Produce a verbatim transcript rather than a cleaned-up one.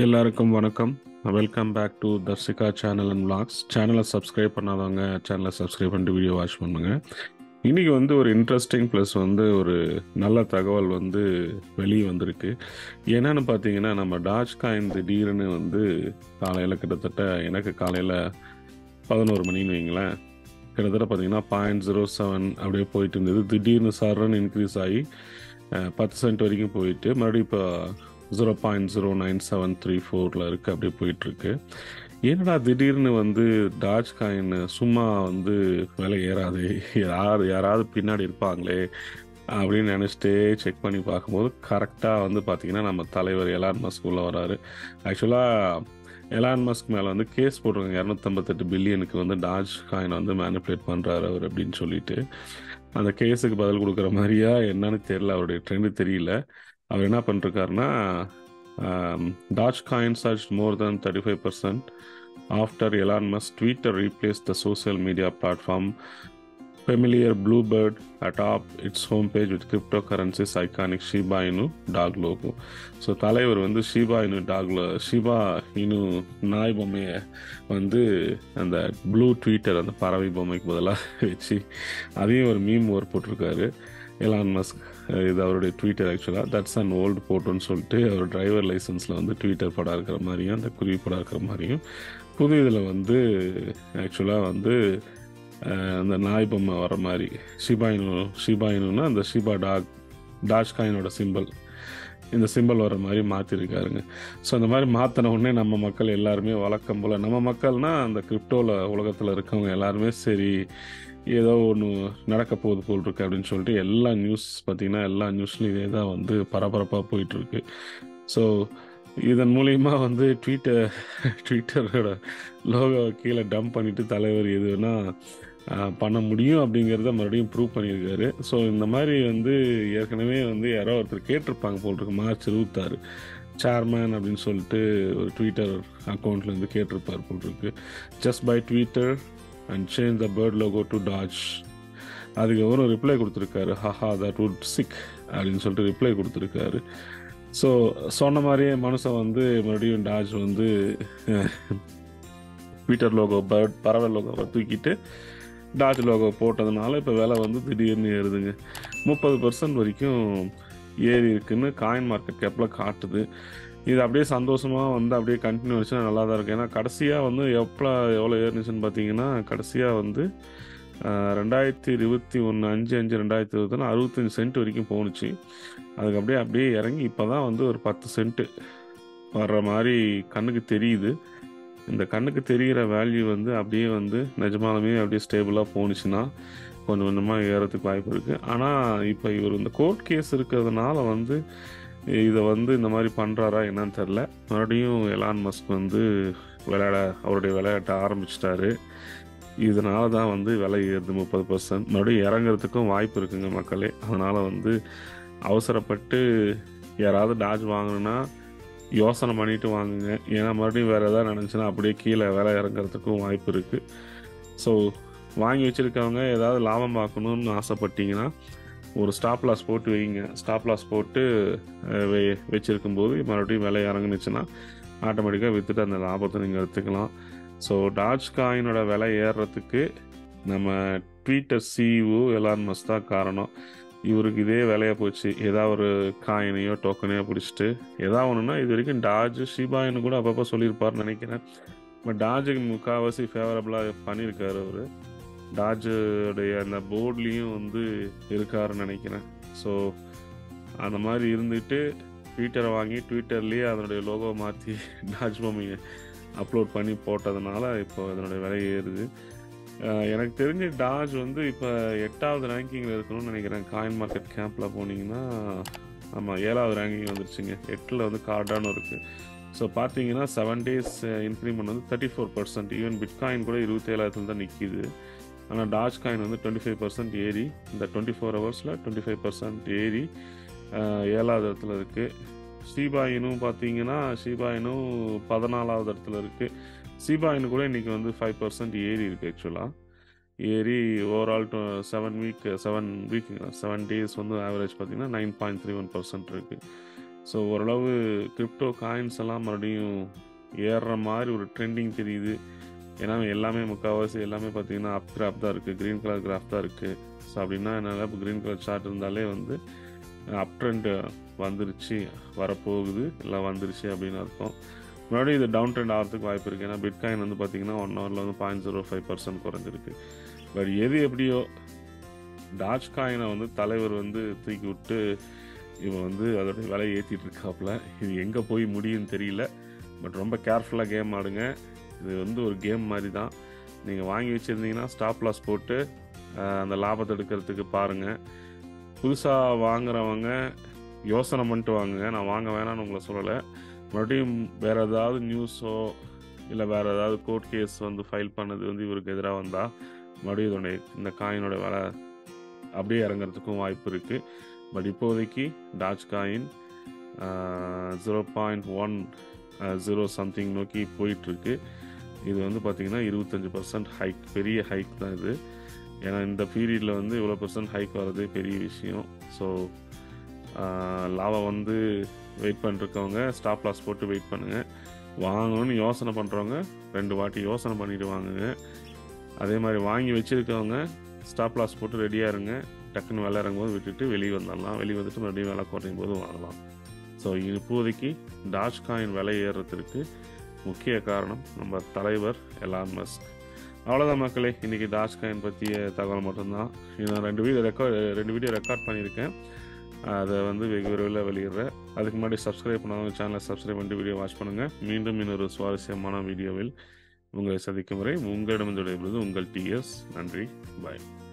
எல்லாருக்கும் வணக்கம். Welcome back to Tharsika channel and vlogs. சேனலை சப்ஸ்கிரைப் பண்ணாதவங்க சேனலை சப்ஸ்கிரைப் பண்ணிட்டு வீடியோ வாட்ச் பண்ணுங்க. இன்றைக்கி வந்து ஒரு இன்ட்ரெஸ்டிங் ப்ளஸ் வந்து ஒரு நல்ல தகவல் வந்து வெளியே வந்திருக்கு. என்னென்னு பார்த்தீங்கன்னா, நம்ம டாஜ் காயின் திடீர்னு வந்து காலையில் கிட்டத்தட்ட எனக்கு காலையில் பதினோரு மணின்னு வைங்களேன், கிட்டத்தட்ட பார்த்தீங்கன்னா பாயிண்ட் ஜீரோ செவன் அப்படியே போயிட்டு இருந்தது. திடீர்னு சரன்னு இன்க்ரீஸ் ஆகி பத்து சென்ட் வரைக்கும் போயிட்டு மறுபடியும் இப்போ zero point zero nine seven three ஃபோரில் இருக்குது, அப்படியே போயிட்டுருக்கு. என்னடா திடீர்னு வந்து டாஜ் காயின் சும்மா வந்து விலை ஏறாது, யார் யாராவது பின்னாடி இருப்பாங்களே அப்படின்னு நினச்சிட்டே செக் பண்ணி பார்க்கும்போது கரெக்டாக வந்து பார்த்திங்கன்னா நம்ம தலைவர் எலான் மஸ்க் உள்ளே வராரு. ஆக்சுவலாக எலான் மஸ்க் மேலே வந்து கேஸ் போட்டிருக்காங்க, இரநூத்தம்பத்தெட்டு பில்லியனுக்கு வந்து டாஜ் காயின் வந்து மேனிப்புலேட் பண்ணுறாரு அவர் அப்படின்னு சொல்லிட்டு. அந்த கேஸுக்கு பதில் கொடுக்குற மாதிரியா என்னன்னு தெரியல, அவருடைய ட்ரெண்டு தெரியல. அவர் என்ன பண்ணிருக்காருன்னா, Dogecoin surge more than thirty five percent after Elon Musk Twitter replace the social media platform familiar blue bird adopt its home page with crypto currencies iconic Shiba Inu dog logo. So தலைவர் வந்து ஷீபா இனு டாக்லோ ஷீபா இனு நாய் பொம்மையை வந்து அந்த blue Twitter அந்த பறவை பொம்மைக்கு பதிலாக வச்சு அதையும் ஒரு மீம் ஓர் போட்டிருக்காரு எலான் மஸ்க். இது அவருடைய ட்விட்டர். ஆக்சுவலாக தட்ஸ் அண்ட் ஓல்டு போட்டோன்னு சொல்லிட்டு அவர் டிரைவர் லைசன்ஸில் வந்து ட்விட்டர் படம் இருக்கிற மாதிரியும் அந்த குருவி படம் இருக்கிற மாதிரியும் புது இதில் வந்து ஆக்சுவலாக வந்து அந்த நாய் பொம்மை வர மாதிரி ஷிபா இனு ஷிபா இனுன்னா அந்த ஷிபா டாக் டாஜ் காயினோட சிம்பிள் இந்த சிம்பிள் வர மாதிரி மாற்றிருக்காருங்க. ஸோ அந்த மாதிரி மாற்றின உடனே நம்ம மக்கள் எல்லாருமே வழக்கம் போல், நம்ம மக்கள்னால் அந்த கிரிப்டோவில் உலகத்தில் இருக்கவங்க எல்லாருமே, சரி ஏதோ ஒன்று நடக்க போகுது போல் இருக்கு அப்படின்னு சொல்லிட்டு எல்லா நியூஸ் பார்த்திங்கன்னா எல்லா நியூஸ்லையும் இதே தான் வந்து பரபரப்பாக போயிட்டுருக்கு. ஸோ இதன் மூலிமா வந்து ட்விட்டர் ட்விட்டரோட லோகோ கீழே டம்ப் பண்ணிவிட்டு தலைவர் எதுனா பண்ண முடியும் அப்படிங்கிறத மறுபடியும் ப்ரூவ் பண்ணியிருக்காரு. ஸோ இந்த மாதிரி வந்து ஏற்கனவே வந்து யாரோ ஒருத்தர் கேட்டிருப்பாங்க போல் இருக்கு, மார்ச் இருபத்தாறு சேர்மேன் அப்படின்னு சொல்லிட்டு ஒரு ட்விட்டர் அக்கௌண்ட்லேருந்து கேட்டிருப்பார் போல் இருக்கு. Just buy Twitter and change the bird logo to Doge. அதுக்கப்புறம் ரிப்ளை கொடுத்துருக்காரு, ஹஹா தட் வுட் சிக் அப்படின்னு சொல்லிட்டு ரிப்ளை கொடுத்துருக்காரு. ஸோ சொன்ன மாதிரியே மனுஷன் வந்து மறுபடியும் டாஜ் வந்து ட்விட்டர் லோகோ பேர்ட் பறவை லோகோவை தூக்கிட்டு டாஜ் லோகோ போட்டதுனால இப்போ விலை வந்து திடீர்னு ஏறுதுங்க. முப்பது பர்சன்ட் வரைக்கும் ஏறி இருக்குன்னு காயின் மார்க்கெட் கேப்பில் காட்டுது. இது அப்படியே சந்தோஷமாக வந்து அப்படியே கண்டினியூ ஆச்சுன்னா நல்லா தான் இருக்கும். ஏன்னா கடைசியாக வந்து எப்போ எவ்வளோ ஏறிச்சுன்னு பார்த்தீங்கன்னா, கடைசியாக வந்து ரெண்டாயிரத்தி இருபத்தி ஒன்று அஞ்சு அஞ்சு ரெண்டாயிரத்தி இருபத்தொன்று அறுபத்தஞ்சு சென்ட் வரைக்கும் போணுச்சு. அதுக்கு அப்படியே அப்படியே இறங்கி இப்போ தான் வந்து ஒரு பத்து சென்ட்டு வர்ற மாதிரி கண்ணுக்கு தெரியுது. இந்த கண்ணுக்கு தெரிகிற வேல்யூ வந்து அப்படியே வந்து நிஜமாலுமே அப்படியே ஸ்டேபிளாக போணுச்சுன்னா கொஞ்சம் கொஞ்சமாக ஏறத்துக்கு வாய்ப்பு இருக்குது. ஆனால் இப்போ இவர் இந்த கோர்ட் கேஸ் இருக்கிறதுனால வந்து இதை வந்து இந்த மாதிரி பண்ணுறாரா என்னன்னு தெரில. மறுபடியும் எலான் மஸ்க் வந்து விளையாட அவருடைய விளையாட்ட ஆரம்பிச்சிட்டாரு. இதனால தான் வந்து விலை ஏறுது முப்பது பர்சன்ட். மறுபடியும் இறங்குறதுக்கும் வாய்ப்பு இருக்குங்க மக்களே. அதனால் வந்து அவசரப்பட்டு யாராவது டாஜ் வாங்கணுன்னா யோசனை பண்ணிட்டு வாங்குங்க. ஏன்னா மறுபடியும் வேறு எதாவது நினச்சின்னா அப்படியே கீழே விலை இறங்குறதுக்கும் வாய்ப்பு இருக்குது. ஸோ வாங்கி வச்சுருக்கவங்க ஏதாவது லாபம் பார்க்கணுன்னு ஆசைப்பட்டிங்கன்னா ஒரு ஸ்டாப் லாஸ் போட்டு வைங்க. ஸ்டாப் லாஸ் போட்டு வே வச்சுருக்கும்போது மறுபடியும் விலை இறங்குனுச்சுன்னா ஆட்டோமேட்டிக்காக விற்றுட்டு அந்த லாபத்தை நீங்கள் எடுத்துக்கலாம். ஸோ டாஜ் காயினோட விலை ஏறுறதுக்கு நம்ம ட்விட்டர் சிஇஓ எலான் மஸ்க் தான் காரணம். இவருக்கு இதே விலையாக போச்சு, ஏதாவது ஒரு காயினையோ டோக்கனையோ பிடிச்சிட்டு எதாவது ஒன்றுனா. இது வரைக்கும் டாஜ் ஷிபாயின்னு கூட அப்பப்போ சொல்லியிருப்பார்னு நினைக்கிறேன். பட் டாஜுக்கு முக்கால்வாசி ஃபேவரபுளாக பண்ணியிருக்காரு அவர். டாஜுடைய அந்த போர்ட்லேயும் வந்து இருக்காருன்னு நினைக்கிறேன். ஸோ அந்த மாதிரி இருந்துட்டு ட்விட்டரை வாங்கி ட்விட்டர்லேயே அதனுடைய லோகோவை மாற்றி டாஜ் பொம்மையை அப்லோட் பண்ணி போட்டதுனால இப்போ அதனுடைய விலை ஏறுது. எனக்கு தெரிஞ்ச டாஜ் வந்து இப்போ எட்டாவது ரேங்கிங்கில் இருக்கணும்னு நினைக்கிறேன். காயின் மார்க்கெட் கேம்பில் போனீங்கன்னா ஆமாம் ஏழாவது ரேங்கிங் வந்துருச்சுங்க. எட்டில் வந்து கார்டானு இருக்குது. ஸோ பார்த்தீங்கன்னா செவன் டேஸ் இன்க்ரிமெண்ட் வந்து thirty four percent even Bitcoin கூட இருபத்தேழாயிரத்துல தான் நிற்கிது. ஆனால் டாஜ் காயின் வந்து டுவெண்ட்டி ஃபைவ் பர்சன்ட் ஏறி இந்த டுவெண்ட்டி ஃபோர் ஹவர்ஸில் டுவெண்ட்டி ஃபைவ் பர்சன்ட் ஏறி ஏழாவது இடத்துல இருக்குது. ஷிபா இனும் பார்த்தீங்கன்னா ஷிபா இனும் பதினாலாவது இடத்துல இருக்குது. ஷிபா இனு கூட இன்றைக்கி வந்து ஃபைவ் பர்சன்ட் ஏறி இருக்குது. ஆக்சுவலாக ஏறி overall to seven week seven வீக்குங்களா செவன் டேஸ் வந்து ஆவரேஜ் பார்த்திங்கன்னா nine point three one percent இருக்குது. ஸோ ஓரளவு கிரிப்டோ காயின்ஸ் எல்லாம் மறுபடியும் ஏறுற மாதிரி ஒரு ட்ரெண்டிங் தெரியுது. ஏன்னா எல்லாமே முக்கால்வாசி எல்லாமே பார்த்திங்கன்னா அப் கிராஃப் தான் இருக்குது, க்ரீன் கலர் கிராஃப் தான் இருக்குது. ஸோ அப்படின்னா என்னால் இப்போ க்ரீன் கலர் சார்ட் இருந்தாலே வந்து அப் ட்ரெண்ட் வந்துருச்சு, வரப்போகுது, எல்லாம் வந்துருச்சு அப்படின்னு அர்த்தம். முன்னாடி இது டவுன் ட்ரெண்ட் ஆகிறதுக்கு வாய்ப்பு இருக்குது. ஏன்னா பிட்காயின் வந்து பார்த்திங்கன்னா ஒன் ஹவரில் வந்து பாயிண்ட் ஜீரோ ஃபைவ் பர்சன்ட் குறைஞ்சிருக்கு. பட் எது எப்படியோ டாஜ் காயினை வந்து தலைவர் வந்து தூக்கி விட்டு இவன் வந்து அதோடைய விலையை ஏற்றிட்டு இருக்காப்புல. இது எங்கே போய் முடியும்னு தெரியல. பட் ரொம்ப கேர்ஃபுல்லாக கேம் ஆடுங்க. இது வந்து ஒரு கேம் மாதிரி தான். நீங்கள் வாங்கி வச்சுருந்தீங்கன்னா ஸ்டாப் லாஸ் போட்டு அந்த லாபத்தை எடுக்கிறதுக்கு பாருங்கள். புதுசாக வாங்குறவங்க யோசனை பண்ணிட்டு வாங்குங்க. நான் வாங்க வேணான்னு உங்களை சொல்லலை. மறுபடியும் வேறு ஏதாவது நியூஸோ இல்லை வேறு ஏதாவது கோர்ட் கேஸ் வந்து ஃபைல் பண்ணது வந்து இவருக்கு எதிராக வந்தால் மறுபடியும் இதோடைய இந்த காயினோட விலை அப்படியே இறங்கிறதுக்கும் வாய்ப்பு இருக்குது. பட் இப்போதைக்கு Dogecoin zero point one zero something நோக்கி போயிட்டுருக்கு. இது வந்து பார்த்திங்கன்னா இருபத்தஞ்சி பர்சன்ட் ஹைக், பெரிய ஹைக் தான் இது. ஏன்னா இந்த பீரியடில் வந்து இவ்வளோ பர்சன்ட் ஹைக் வர்றதே பெரிய விஷயம். ஸோ லாபம் வந்து வெயிட் பண்ணிருக்கவங்க ஸ்டாப் லாஸ் போட்டு வெயிட் பண்ணுங்கள். வாங்கணும்னு யோசனை பண்ணுறவங்க ரெண்டு வாட்டி யோசனை பண்ணிட்டு வாங்குங்க. அதே மாதிரி வாங்கி வச்சுருக்கவங்க ஸ்டாப் லாஸ் போட்டு ரெடியாக இருங்க. டக்குன்னு விலை இறங்கும்போது விட்டுட்டு வெளியே வந்துடலாம். வெளியே வந்துட்டு மறுபடியும் விலை குறையும் போது வாங்கலாம். ஸோ இப்போதைக்கு டாஜ் காயின் விலை ஏறுறதுக்கு முக்கிய காரணம் நம்ம தலைவர் எலான் மஸ்க். அவ்வளோதான் மக்களே, இன்றைக்கி டாஜ் காயின் பற்றிய தகவல் மட்டும்தான். நான் ரெண்டு வீடியோ ரெக்கார்ட் ரெண்டு வீடியோ ரெக்கார்ட் பண்ணியிருக்கேன். அதை வந்து வெகு விரைவில் வெளியிடுறேன். அதுக்கு முன்னாடி சப்ஸ்கிரைப் பண்ணாதவங்க சேனலை சப்ஸ்கிரைப் பண்ணிட்டு வீடியோ வாட்ச் பண்ணுங்கள். மீண்டும் இன்னொரு சுவாரஸ்யமான வீடியோவில் உங்களை சந்திக்கும் வரை உங்களிடம் விடைபெறுவது உங்கள் டிஎஸ். நன்றி, பாய்.